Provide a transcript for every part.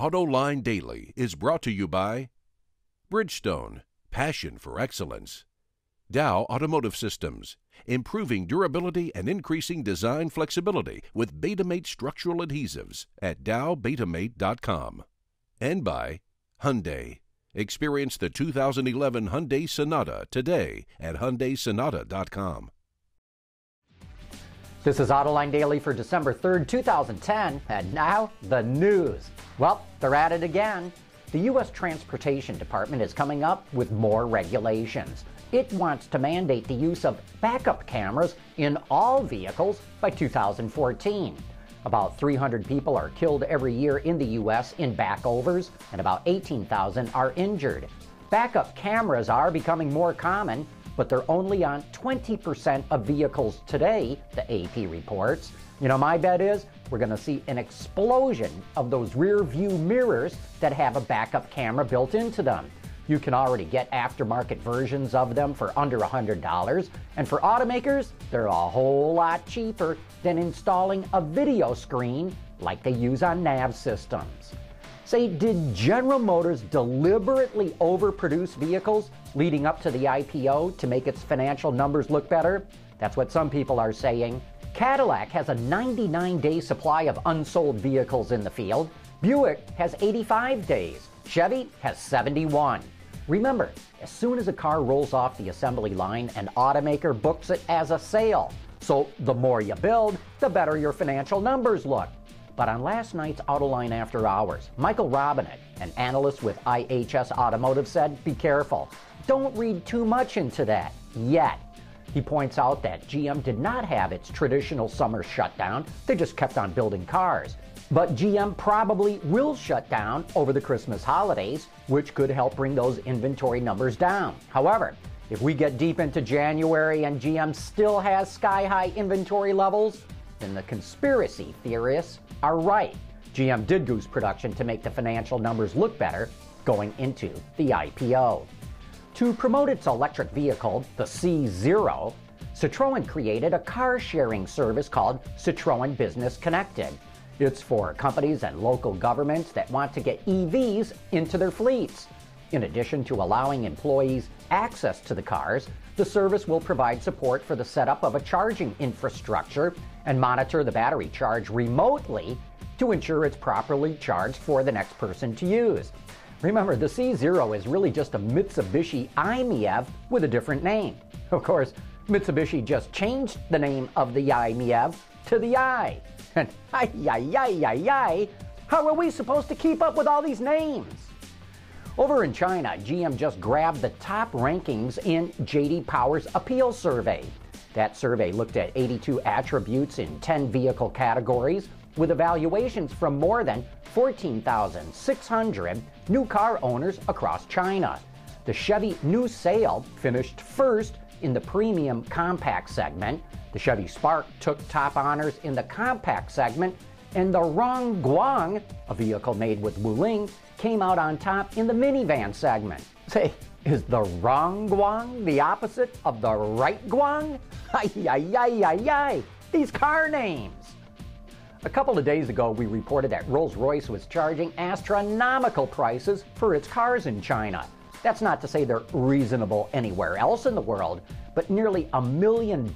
Autoline Daily is brought to you by Bridgestone, passion for excellence; Dow Automotive Systems, improving durability and increasing design flexibility with Betamate structural adhesives at DowBetamate.com; and by Hyundai. Experience the 2011 Hyundai Sonata today at HyundaiSonata.com. This is Autoline Daily for December 3rd, 2010, and now the news. Well, they're at it again. The U.S. Transportation Department is coming up with more regulations. It wants to mandate the use of backup cameras in all vehicles by 2014. About 300 people are killed every year in the U.S. in backovers, and about 18,000 are injured. Backup cameras are becoming more common, but they're only on 20% of vehicles today, the AP reports. You know, my bet is we're going to see an explosion of those rear view mirrors that have a backup camera built into them. You can already get aftermarket versions of them for under $100, and for automakers, they're a whole lot cheaper than installing a video screen like they use on nav systems. Say, did General Motors deliberately overproduce vehicles leading up to the IPO to make its financial numbers look better? That's what some people are saying. Cadillac has a 99-day supply of unsold vehicles in the field. Buick has 85 days. Chevy has 71. Remember, as soon as a car rolls off the assembly line, an automaker books it as a sale. So the more you build, the better your financial numbers look. But on last night's Autoline After Hours, Michael Robinson, an analyst with IHS Automotive, said, be careful. Don't read too much into that yet. He points out that GM did not have its traditional summer shutdown. They just kept on building cars. But GM probably will shut down over the Christmas holidays, which could help bring those inventory numbers down. However, if we get deep into January and GM still has sky-high inventory levels, then the conspiracy theorists are right. GM did goose production to make the financial numbers look better going into the IPO. To promote its electric vehicle, the C0, Citroen created a car-sharing service called Citroen Business Connected. It's for companies and local governments that want to get EVs into their fleets. In addition to allowing employees access to the cars, the service will provide support for the setup of a charging infrastructure and monitor the battery charge remotely to ensure it's properly charged for the next person to use. Remember, the C0 is really just a Mitsubishi i-Miev with a different name. Of course, Mitsubishi just changed the name of the i-Miev to the i. And how are we supposed to keep up with all these names? Over in China, GM just grabbed the top rankings in J.D. Power's appeal survey. That survey looked at 82 attributes in 10 vehicle categories with evaluations from more than 14,600 new car owners across China. The Chevy New Sail finished first in the premium compact segment. The Chevy Spark took top honors in the compact segment, and the Rongguang, a vehicle made with Wuling, came out on top in the minivan segment. Say, is the Rongguang the opposite of the right guang? These car names! A couple of days ago, we reported that Rolls-Royce was charging astronomical prices for its cars in China. That's not to say they're reasonable anywhere else in the world, but nearly $1 million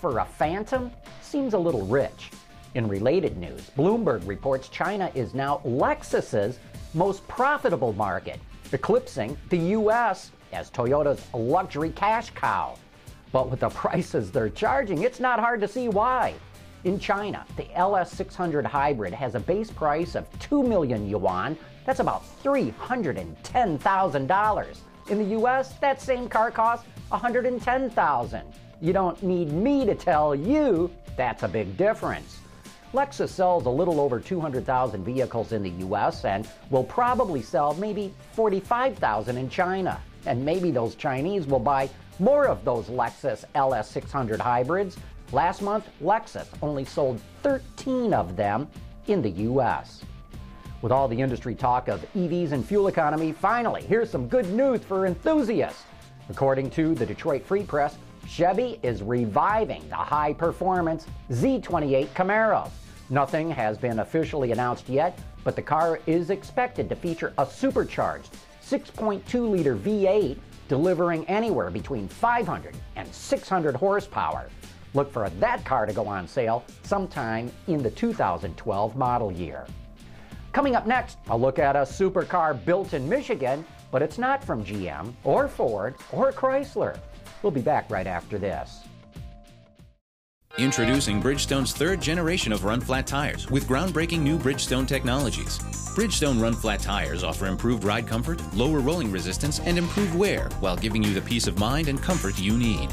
for a Phantom seems a little rich. In related news, Bloomberg reports China is now Lexus's most profitable market, eclipsing the U.S. as Toyota's luxury cash cow. But with the prices they're charging, it's not hard to see why. In China, the LS 600 hybrid has a base price of 2 million yuan. That's about $310,000. In the U.S., that same car costs $110,000. You don't need me to tell you that's a big difference. Lexus sells a little over 200,000 vehicles in the U.S. and will probably sell maybe 45,000 in China. And maybe those Chinese will buy more of those Lexus LS 600 hybrids. Last month, Lexus only sold 13 of them in the U.S. With all the industry talk of EVs and fuel economy, finally, here's some good news for enthusiasts. According to the Detroit Free Press, Chevy is reviving the high-performance Z28 Camaro. Nothing has been officially announced yet, but the car is expected to feature a supercharged 6.2-liter V8 delivering anywhere between 500 and 600 horsepower. Look for that car to go on sale sometime in the 2012 model year. Coming up next, a look at a supercar built in Michigan, but it's not from GM or Ford or Chrysler. We'll be back right after this. Introducing Bridgestone's third generation of run-flat tires with groundbreaking new Bridgestone technologies. Bridgestone run-flat tires offer improved ride comfort, lower rolling resistance, and improved wear while giving you the peace of mind and comfort you need.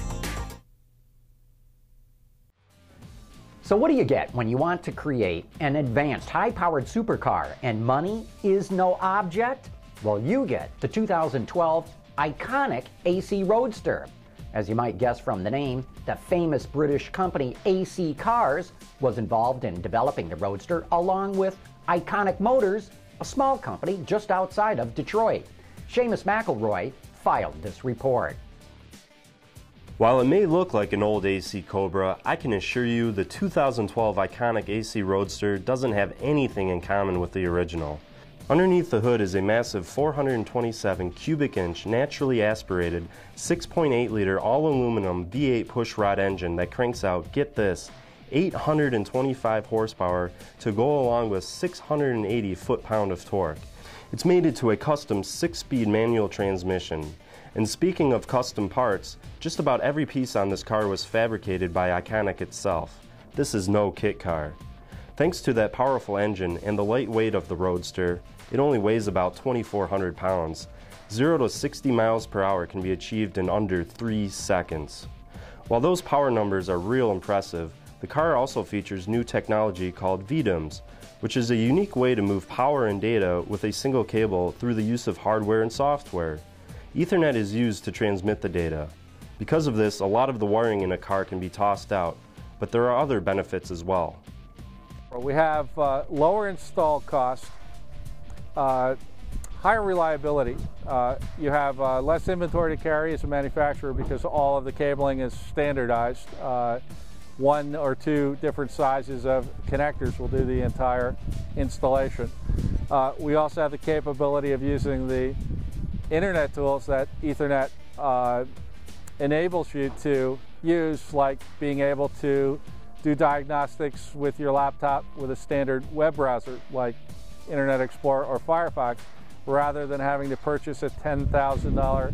So what do you get when you want to create an advanced, high-powered supercar and money is no object? Well, you get the 2012 Iconic AC Roadster. As you might guess from the name, the famous British company AC Cars was involved in developing the Roadster along with Iconic Motors, a small company just outside of Detroit. Seamus McElroy filed this report. While it may look like an old AC Cobra, I can assure you the 2012 Iconic AC Roadster doesn't have anything in common with the original. Underneath the hood is a massive 427 cubic inch naturally aspirated 6.8 liter all aluminum V8 push rod engine that cranks out, get this, 825 horsepower to go along with 680 foot-pound of torque. It's mated to a custom 6-speed manual transmission. And speaking of custom parts, just about every piece on this car was fabricated by Iconic itself. This is no kit car. Thanks to that powerful engine and the light weight of the Roadster, it only weighs about 2,400 pounds. 0 to 60 miles per hour can be achieved in under 3 seconds. While those power numbers are real impressive, the car also features new technology called VDIMS, which is a unique way to move power and data with a single cable through the use of hardware and software. Ethernet is used to transmit the data. Because of this, a lot of the wiring in a car can be tossed out, but there are other benefits as well. We have lower install cost, higher reliability. You have less inventory to carry as a manufacturer because all of the cabling is standardized. One or two different sizes of connectors will do the entire installation. We also have the capability of using the Internet tools that Ethernet enables you to use, like being able to do diagnostics with your laptop with a standard web browser like Internet Explorer or Firefox, rather than having to purchase a $10,000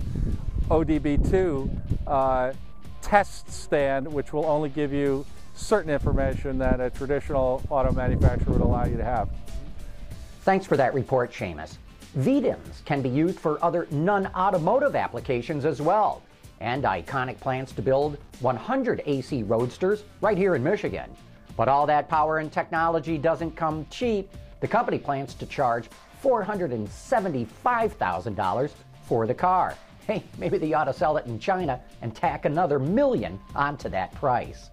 ODB2 test stand, which will only give you certain information that a traditional auto manufacturer would allow you to have. Thanks for that report, Seamus. VDIMS can be used for other non-automotive applications as well, and Iconic plans to build 100 AC Roadsters right here in Michigan. But all that power and technology doesn't come cheap. The company plans to charge $475,000 for the car. Hey, maybe they ought to sell it in China and tack another million onto that price.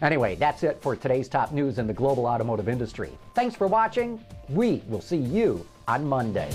Anyway, that's it for today's top news in the global automotive industry. Thanks for watching. We will see you on Monday.